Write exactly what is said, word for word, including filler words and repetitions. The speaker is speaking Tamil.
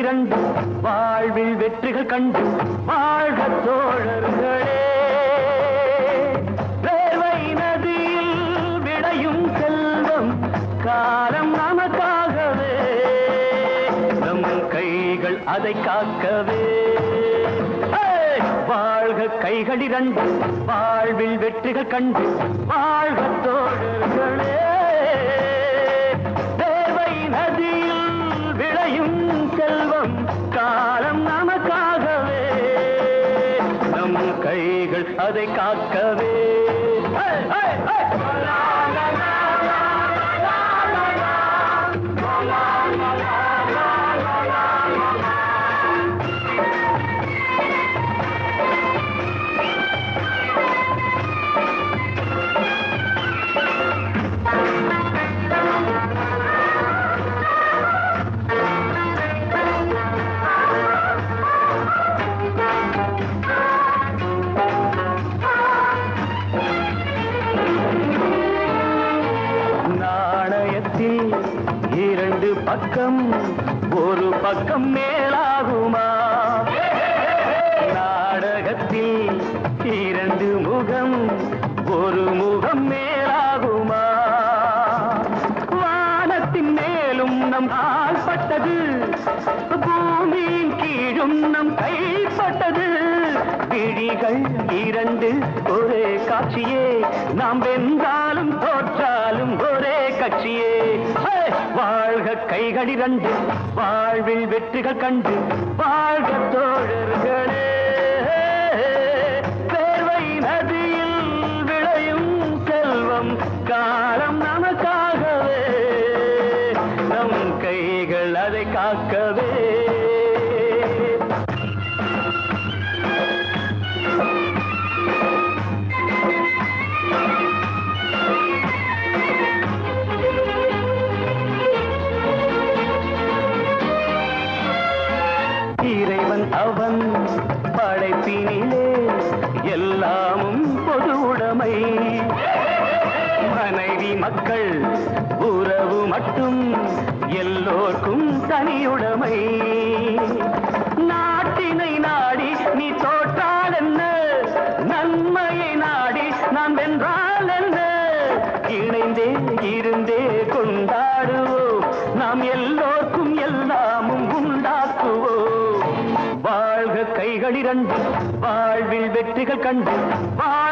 பிறந்து வாழ்வில் வெற்றிகள் கண்டு வாழ்க தோழர்களே. வேர்வை நதியில் விளையும் செல்வம் காலம் நமக்காகவே, நம் கைகள் அதை காக்கவே. வாழ்க கைகள் இரண்டு வாழ்வில் வெற்றிகள் கண்டு வாழ்க தோழர்களே. தேவை நதியில் விளையும் செல்வம் காலம் நமக்காகவே, நம் கைகள் அதை காக்கவே. பக்கம் ஒரு பக்கம் மேலாகுமா, நாடகத்தில் இரண்டு முகம் ஒரு முகம் மேலாகுமா. வானத்தின் மேலும் நம் ஆள்பட்டது, பூமியின் கீழும் நம் கைப்பட்டது. விழிகள் இரண்டு ஒரே காட்சியே, நாம் வென்றாலும் தோற்றாலும் ஒரே கட்சியே. வாழ்க கைகள் இரண்டு வாழ்வில் வெற்றிகள் கண்டு வாழ்க தோழர்களே. பேர்வை நதியில் விளையும் செல்வம் காலம் நமக்காகவே, நம் கைகள் அதை காக்கவே. அவன் படைப்பினிலே எல்லாமும் பொது உடைமை, மனைவி மக்கள் உறவு மட்டும் எல்லோருக்கும் தனியுடைமை. நாட்டினை நாடி நீ தோற்றால் என்ன, நன்மையை நாடி நான் வென்றால் என்ன. இணைந்தே இருந்தே கொண்டாடுவோம், நாம் எல்லோருக்கும் எல்லாமும் உண்டாக்குவோம். வாழ்க கைகள் இரண்டு வாழ்வில் வெற்றிகள் கண்டு வாழ்